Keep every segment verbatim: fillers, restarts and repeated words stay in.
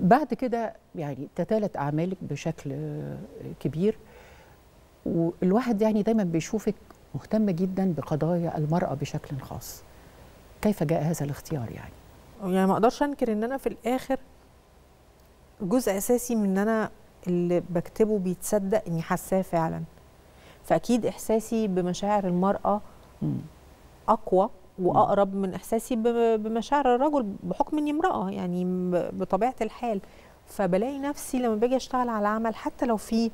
بعد كده يعني تتالت اعمالك بشكل كبير، والواحد يعني دايما بيشوفك مهتمه جدا بقضايا المراه بشكل خاص. كيف جاء هذا الاختيار؟ يعني يعني ما اقدرش انكر ان انا في الاخر جزء اساسي من ان انا اللي بكتبه بيتصدق اني حاساه فعلا، فاكيد احساسي بمشاعر المراه اقوى واقرب من احساسي بمشاعر الرجل بحكم اني امراه، يعني بطبيعه الحال. فبلاقي نفسي لما باجي اشتغل على عمل حتى لو في،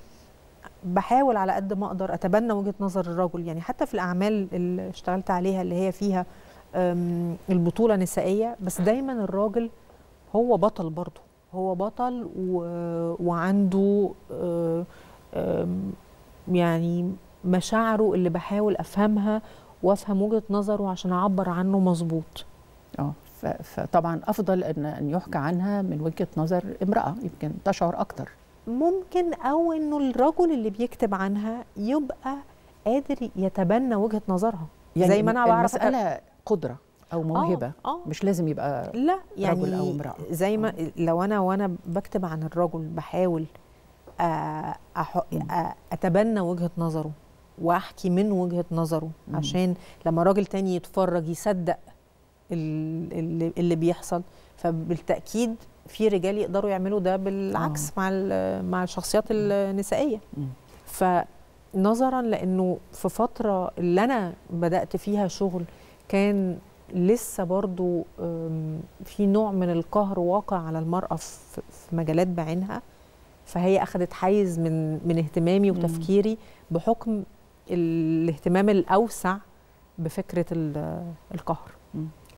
بحاول على قد ما اقدر اتبنى وجهه نظر الرجل. يعني حتى في الاعمال اللي اشتغلت عليها اللي هي فيها البطوله نسائيه، بس دايما الراجل هو بطل، برضه هو بطل و... وعنده يعني مشاعره اللي بحاول افهمها وافهم وجهه نظره عشان اعبر عنه مظبوط. اه فطبعا افضل ان ان يحكى عنها من وجهه نظر امراه، يمكن تشعر اكتر ممكن، او انه الرجل اللي بيكتب عنها يبقى قادر يتبنى وجهه نظرها. يعني زي ما انا بعرف المساله قدره او موهبه، آه آه مش لازم يبقى لا يعني رجل او امراه. زي ما آه لو انا وانا بكتب عن الرجل بحاول اتبنى وجهه نظره واحكي من وجهه نظره، عشان لما راجل تاني يتفرج يصدق اللي, اللي بيحصل. فبالتاكيد في رجال يقدروا يعملوا ده بالعكس آه. مع مع الشخصيات النسائيه. فنظرا لانه في فتره اللي انا بدات فيها شغل كان لسه برضو في نوع من القهر واقع على المراه في مجالات بعينها، فهي اخذت حيز من من اهتمامي وتفكيري بحكم الاهتمام الاوسع بفكره القهر.